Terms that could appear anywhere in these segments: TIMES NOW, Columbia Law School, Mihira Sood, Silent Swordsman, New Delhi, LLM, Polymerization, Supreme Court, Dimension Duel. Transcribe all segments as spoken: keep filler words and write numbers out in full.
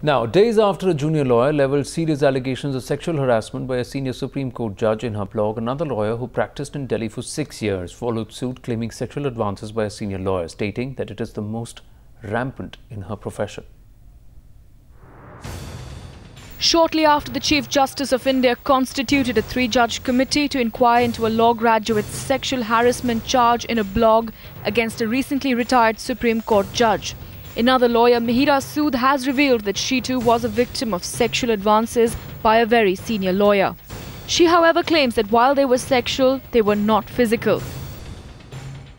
Now, days after a junior lawyer leveled serious allegations of sexual harassment by a senior Supreme Court judge in her blog, another lawyer who practiced in Delhi for six years followed suit claiming sexual advances by a senior lawyer, stating that it is the most rampant in her profession. Shortly after the Chief Justice of India constituted a three-judge committee to inquire into a law graduate's sexual harassment charge in a blog against a recently retired Supreme Court judge. Another lawyer, Mihira Sood, has revealed that she too was a victim of sexual advances by a very senior lawyer. She, however, claims that while they were sexual, they were not physical.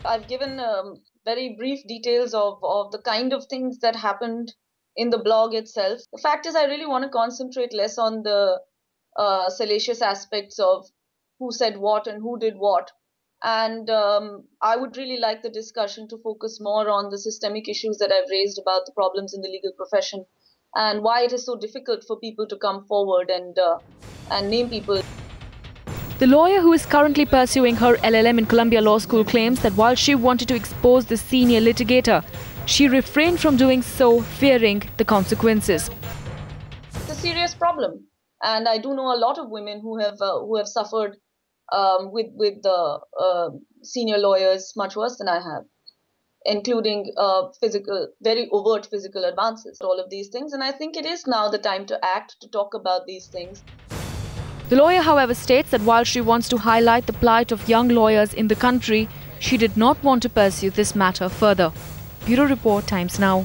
I've given um, very brief details of, of the kind of things that happened in the blog itself. The fact is, I really want to concentrate less on the uh, salacious aspects of who said what and who did what. And um, I would really like the discussion to focus more on the systemic issues that I've raised about the problems in the legal profession and why it is so difficult for people to come forward and, uh, and name people. The lawyer who is currently pursuing her L L M in Columbia Law School claims that while she wanted to expose the senior litigator, she refrained from doing so, fearing the consequences. It's a serious problem, and I do know a lot of women who have, uh, who have suffered Um, with with the uh, senior lawyers much worse than I have, including uh, physical, very overt physical advances, all of these things. And I think it is now the time to act, to talk about these things. The lawyer, however, states that while she wants to highlight the plight of young lawyers in the country, she did not want to pursue this matter further. Bureau Report, Times Now.